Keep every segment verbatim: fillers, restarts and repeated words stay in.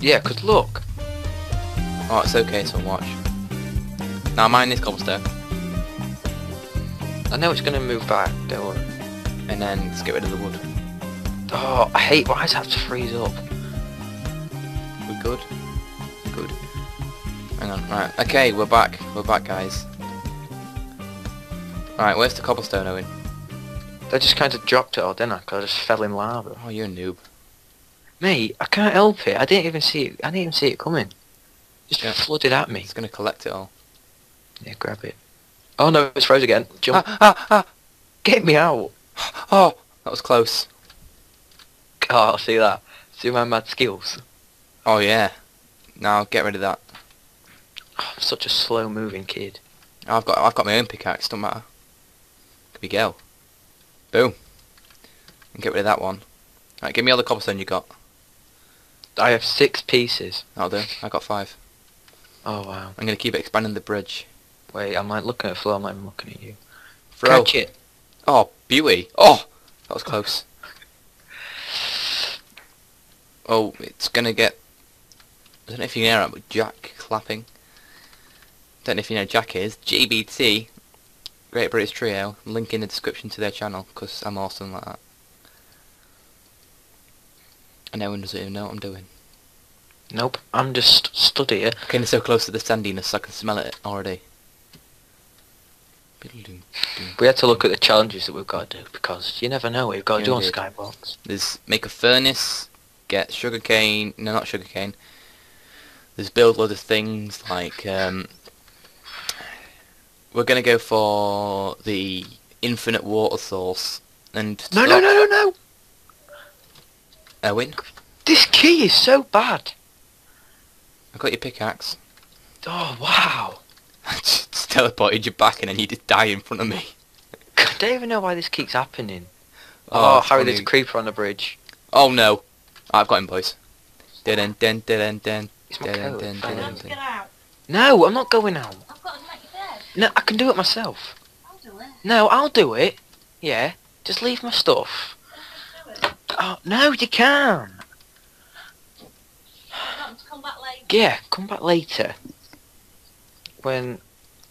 Yeah, cause look. Oh, it's okay, so watch. Now mine is cobblestone. I know it's gonna move back, don't worry. And then let's get rid of the wood. Oh, I hate why I just have to freeze up. We good? Good. Hang on, right. Okay, we're back. We're back, guys. Alright, where's the cobblestone, Owen? I just kind of dropped it all, didn't I? Because I just fell in lava. Oh, you're a noob. Mate, I can't help it. I didn't even see it. I didn't even see it coming. Just yeah. flooded at me. It's going to collect it all. Yeah, grab it. Oh no, it's froze again. Jump. Ah, ah, ah. Get me out. Oh, that was close. God, oh, see that. See my mad skills. Oh yeah. Now get rid of that. Oh, I'm such a slow moving kid. I've got I've got my own pickaxe, don't matter. Could be girl. Boom. And get rid of that one. Alright, give me all the cobblestone you got. I have six pieces. That'll do. I got five. Oh wow. I'm gonna keep expanding the bridge. Wait, I'm like looking at the floor, I'm not even looking at you. Throw. Catch it! Oh, beauty! Oh! That was close. Oh, it's gonna get... I don't know if you know that, but Jack clapping. Don't know if you know who Jack is. G B T, Great British Trio. Link in the description to their channel, because I'm awesome like that. And no one doesn't even know what I'm doing. Nope, I'm just stood here. Okay, they're so close to the sandiness, I can smell it already. We had to look at the challenges that we've got to do, because you never know what you've got to do on Skyblock. There's make a furnace, get sugarcane, no not sugarcane. There's build loads of things, like um, we're going to go for the infinite water source. And no, no, no, no, no! Owen? This key is so bad! I got your pickaxe. Oh, wow! I just teleported you back and then you just die in front of me. I don't even know why this keeps happening. Oh, oh Harry, funny. There's a creeper on the bridge. Oh no! I've got him, boys. Dun dun dun dun dun dun. No, I'm not going out. I've got to make it there. No, I can do it myself. I'll do it. No, I'll do it. Yeah, just leave my stuff. Oh, no, you can. Come back later. Yeah, come back later. When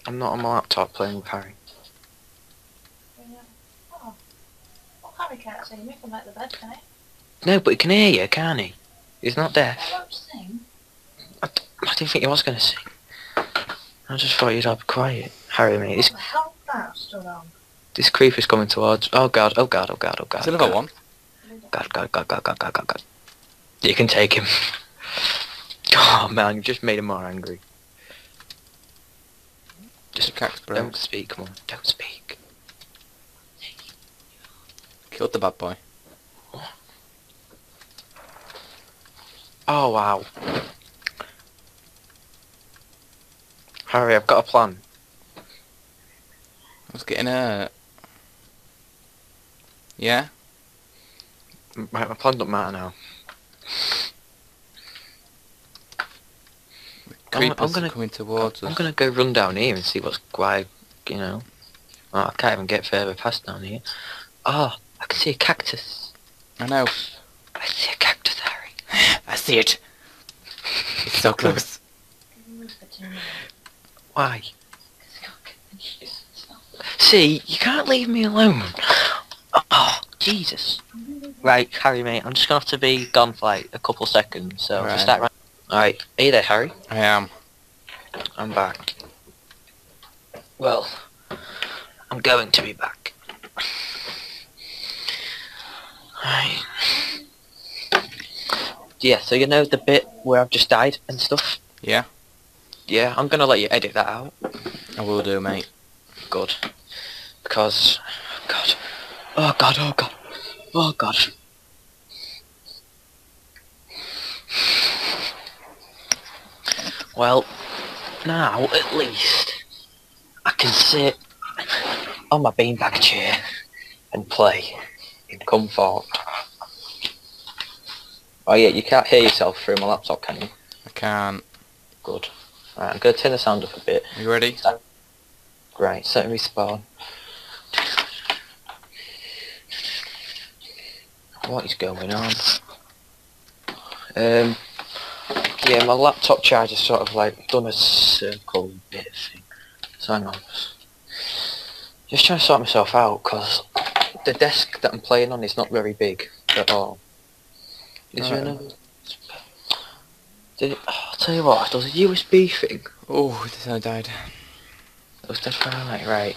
I'm not on my laptop playing with Harry. Oh. Well, Harry can't see me from out the bed, can he? No, but he can hear you, can't he? He's not deaf. I won't sing. I, d I didn't think he was going to sing. I just thought you'd have quiet. Harry, mate. What the hell is that still on? This creeper's coming towards... Oh, God, oh, God, oh, God, oh, God. There's another one. God, God, God, God, God, God, God, God. You can take him. Oh, man, you just made him more angry. Just don't speak, come on. Don't speak. Killed the bad boy. Oh, wow. Harry, I've got a plan. I was getting hurt. Yeah? Right, my plan doesn't matter now. I'm, I'm gonna coming towards I'm us. gonna go run down here and see what's why you know. Oh, I can't even get further past down here. Oh, I can see a cactus. I know. I see a cactus, Harry. I see it. It's so close. Why? See, you can't leave me alone. Oh, Jesus. Right, Harry, mate. I'm just gonna have to be gone for like a couple seconds. So right. just start right. Alright, are you there, Harry? I am. I'm back. Well, I'm going to be back. Right. Yeah, so you know the bit where I've just died and stuff? Yeah. Yeah, I'm gonna let you edit that out. I will do, mate. Good. Because... God. Oh, God, oh, God. Oh, God. Well, now, at least, I can sit on my beanbag chair and play in comfort. Oh yeah, you can't hear yourself through my laptop, can you? I can't. Good. Right, I'm going to turn the sound up a bit. Are you ready? So, right, so let me spawn. What is going on? Um... Yeah, my laptop charger's sort of like done a circle bit thing. So hang on. Just trying to sort myself out because the desk that I'm playing on is not very big at all. Is there another? Did it, I'll tell you what, there's a U S B thing. Oh, I died. That was dead far, right.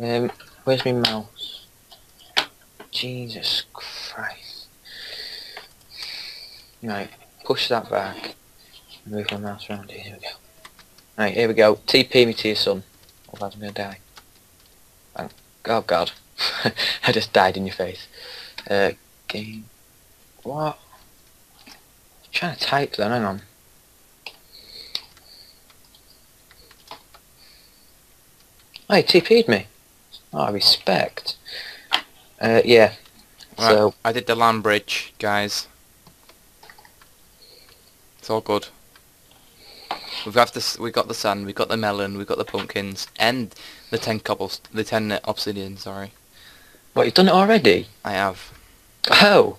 Um, where's my mouse? Jesus Christ. Right, push that back. Move my mouse around, here we go. Right, here we go. T P me to your son. Otherwise I'm gonna die. Thank oh god. I just died in your face. Uh, game. What? I'm trying to type then, hang on. Oh, he T P'd me. Oh, respect. Uh, yeah. Right, so I did the land bridge, guys. It's all good. We've got this. We got the sand. We got the melon. We got the pumpkins and the ten cobbles. The ten obsidian. Sorry. What, you've done it already? I have. Oh.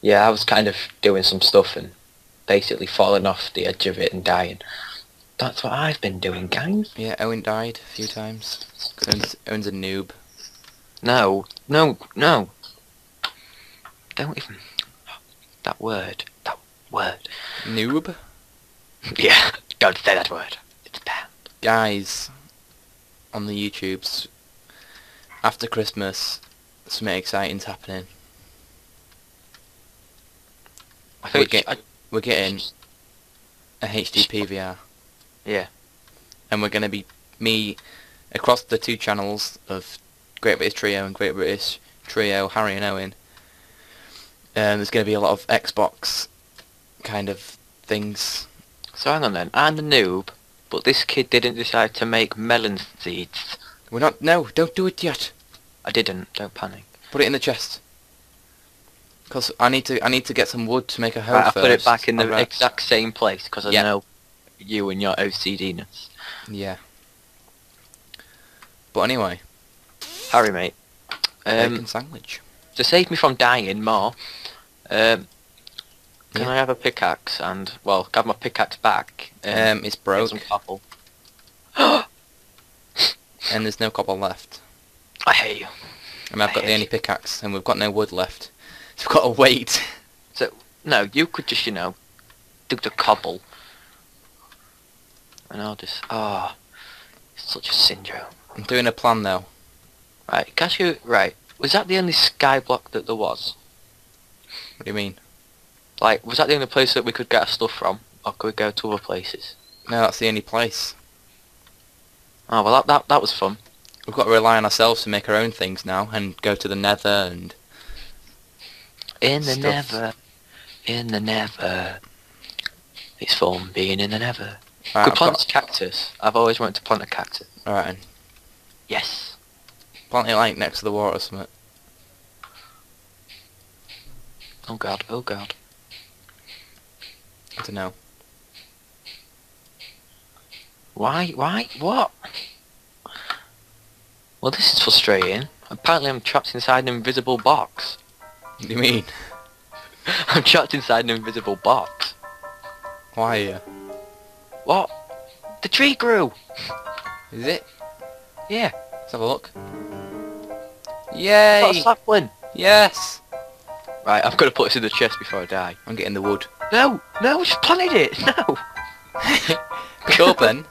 Yeah, I was kind of doing some stuff and basically falling off the edge of it and dying. That's what I've been doing, guys. Yeah, Owen died a few times. Owen's, Owen's a noob. No, no, no. Don't even... That word. That word. Noob? Yeah, don't say that word. It's bad. Guys, on the YouTubes, after Christmas, something exciting's happening. I think we're, get, I, we're getting a H D P V R. Yeah. And we're going to be, me, across the two channels of Great British Trio and Great British Trio, Harry and Owen, um, there's going to be a lot of Xbox kind of things. So hang on then, I'm the noob, but this kid didn't decide to make melon seeds. We're not, no, don't do it yet. I didn't, don't panic. Put it in the chest. Because I need to, I need to get some wood to make a home right, first. I put it back in the right. exact same place, because I yep. know you and your O C D-ness. Yeah. But anyway. Harry, mate. Um, bacon sandwich. To save me from dying more, um, can yeah. I have a pickaxe and, well, have my pickaxe back? Um, um, it's broke. Some cobble. And there's no cobble left. I hate you. I mean, I've I got the only pickaxe, and we've got no wood left. So we've got to wait. So, no, you could just, you know, do the cobble. And I'll just... Ah, oh, such a syndrome. I'm doing a plan now. Right, can you... Right, was that the only skyblock that there was? What do you mean? Like, was that the only place that we could get our stuff from? Or could we go to other places? No, that's the only place. Oh, well that, that, that was fun. We've got to rely on ourselves to make our own things now, and go to the nether and... In the stuff. nether. In the nether. It's fun being in the nether. Right, could I've plant got... cactus. I've always wanted to plant a cactus. Alright. Yes. Plant it like next to the water or something. Oh god, oh god. I don't know. Why, why, what? Well, this is frustrating. Apparently I'm trapped inside an invisible box. What do you mean? I'm trapped inside an invisible box. Why are you? What? The tree grew! Is it? Yeah. Let's have a look. Yay! Got a sapling! Yes! Right, I've got to put this in the chest before I die. I'm getting the wood. No! No! I just planted it! No! Go up then.